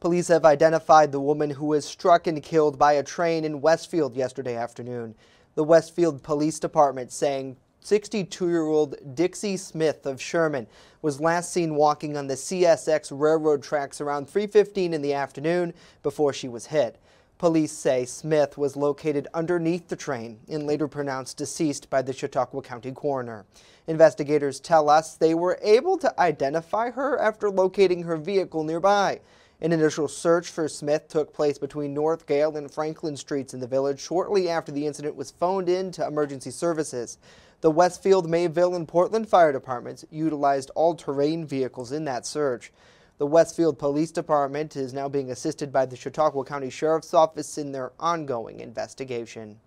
Police have identified the woman who was struck and killed by a train in Westfield yesterday afternoon. The Westfield Police Department saying 62-year-old Dixie Smith of Sherman was last seen walking on the CSX railroad tracks around 3:15 in the afternoon before she was hit. Police say Smith was located underneath the train and later pronounced deceased by the Chautauqua County coroner. Investigators tell us they were able to identify her after locating her vehicle nearby. An initial search for Smith took place between North Gale and Franklin Streets in the village shortly after the incident was phoned in to emergency services. The Westfield, Mayville, and Portland fire departments utilized all-terrain vehicles in that search. The Westfield Police Department is now being assisted by the Chautauqua County Sheriff's Office in their ongoing investigation.